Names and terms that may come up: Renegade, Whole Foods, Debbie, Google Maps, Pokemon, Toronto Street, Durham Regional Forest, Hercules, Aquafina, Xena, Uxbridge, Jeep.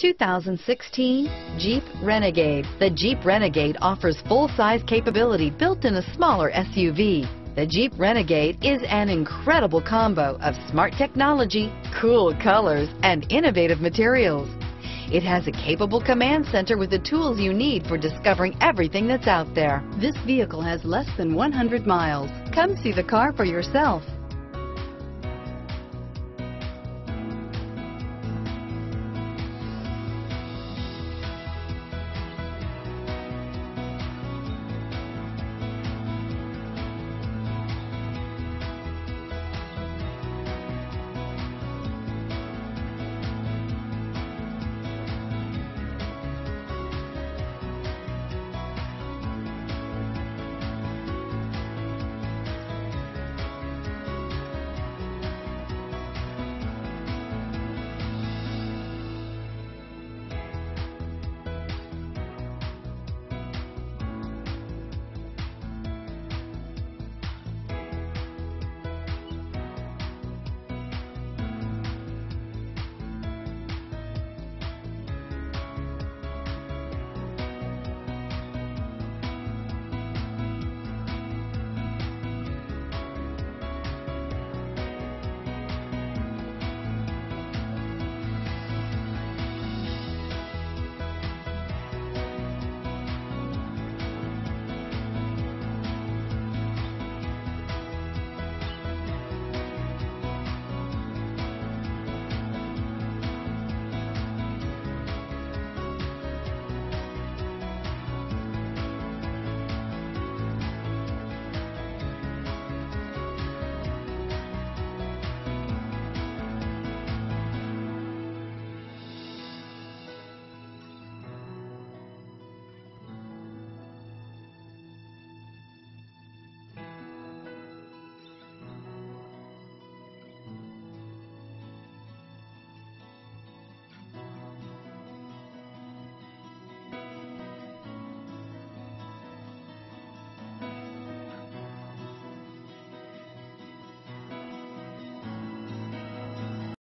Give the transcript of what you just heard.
2016 Jeep Renegade. The Jeep Renegade offers full-size capability built in a smaller SUV. The Jeep Renegade is an incredible combo of smart technology, cool colors, and innovative materials. It has a capable command center with the tools you need for discovering everything that's out there. This vehicle has less than 100 miles. Come see the car for yourself.